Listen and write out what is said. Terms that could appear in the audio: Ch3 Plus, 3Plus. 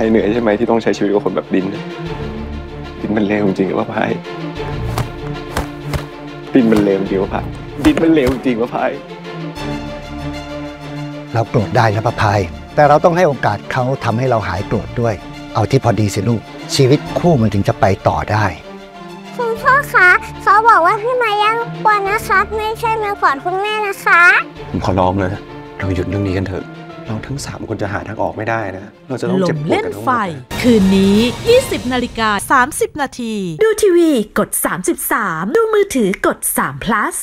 ายเหนื่อยใช่ไหมที่ต้องใช้ชีวิตกับคนแบบดินดินมันเลวจริงหรือว่าพายดินมันเลวจริงว่าพายดินมันเลวจริงว่าพายเราโกรธได้นะพายแต่เราต้องให้โอกาสเขาทำให้เราหายโกรธด้วยเอาที่พอดีสิลูกชีวิตคู่มันถึงจะไปต่อได้คุณพ่อคะเขาบอกว่าพี่มายังปวดนะครับไม่ใช่มาขอคุณแม่นะคะผมขอร้องเลยนะเราหยุดเรื่องนี้กันเถอะเราทั้ง3คนจะหาทางออกไม่ได้นะเราจะต้องเจ็บปวดกันทั้งหมดคืนนี้ 20:30 น.ดูทีวีกด33ดูมือถือกด3 plus